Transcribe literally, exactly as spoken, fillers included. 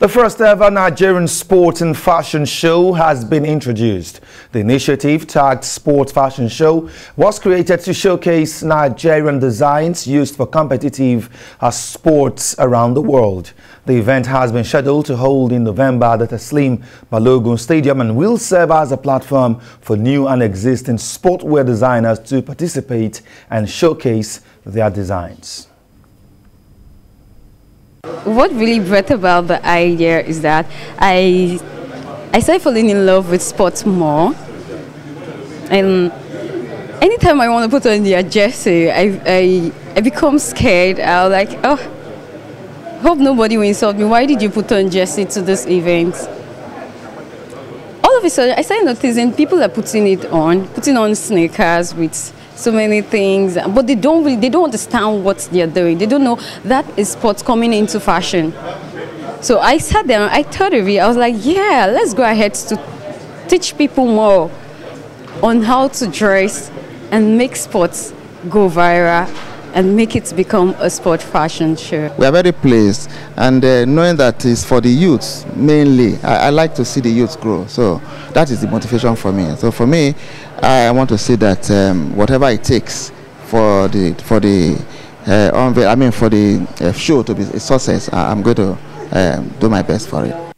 The first ever Nigerian Sports and Fashion Show has been introduced. The initiative, tagged Sports Fashion Show, was created to showcase Nigerian designs used for competitive uh, sports around the world. The event has been scheduled to hold in November at the Teslim Balogun Stadium and will serve as a platform for new and existing sportwear designers to participate and showcase their designs. What really brought about the idea is that I, I started falling in love with sports more, and anytime I want to put on their jersey, I, I, I become scared. I'm like, oh, hope nobody will insult me. Why did you put on jersey to this event? All of a sudden, I started noticing people are putting it on, putting on sneakers with so many things, but they don't really, they don't understand what they're doing. They don't know that is sports coming into fashion. So I sat down, I thought of it, I was like, yeah, let's go ahead to teach people more on how to dress and make sports go viral and make it become a sport fashion show. We are very pleased, and uh, knowing that it's for the youth mainly, I, I like to see the youth grow, so that is the motivation for me. So for me, I want to see that um, whatever it takes for the for the uh, I mean for the uh, show to be a success, I, I'm going to um, do my best for it.